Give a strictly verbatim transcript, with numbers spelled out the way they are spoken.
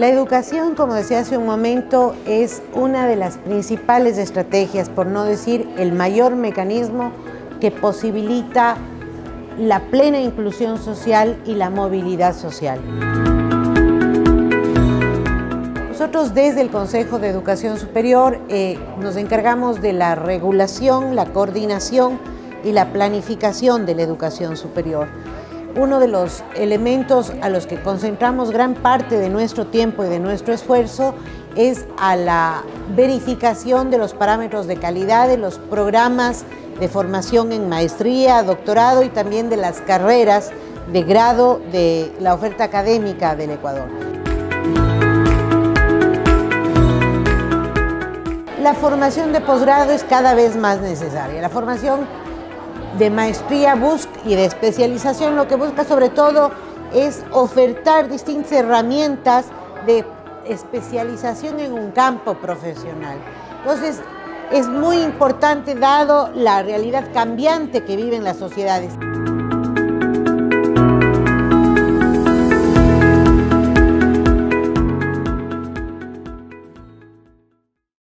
La educación, como decía hace un momento, es una de las principales estrategias, por no decir el mayor mecanismo que posibilita la plena inclusión social y la movilidad social. Nosotros desde el Consejo de Educación Superior eh, nos encargamos de la regulación, la coordinación y la planificación de la educación superior. Uno de los elementos a los que concentramos gran parte de nuestro tiempo y de nuestro esfuerzo es a la verificación de los parámetros de calidad de los programas de formación en maestría, doctorado y también de las carreras de grado de la oferta académica del Ecuador. La formación de posgrado es cada vez más necesaria. La formación de maestría y de especialización lo que busca sobre todo es ofertar distintas herramientas de especialización en un campo profesional. Entonces, es muy importante dado la realidad cambiante que viven las sociedades.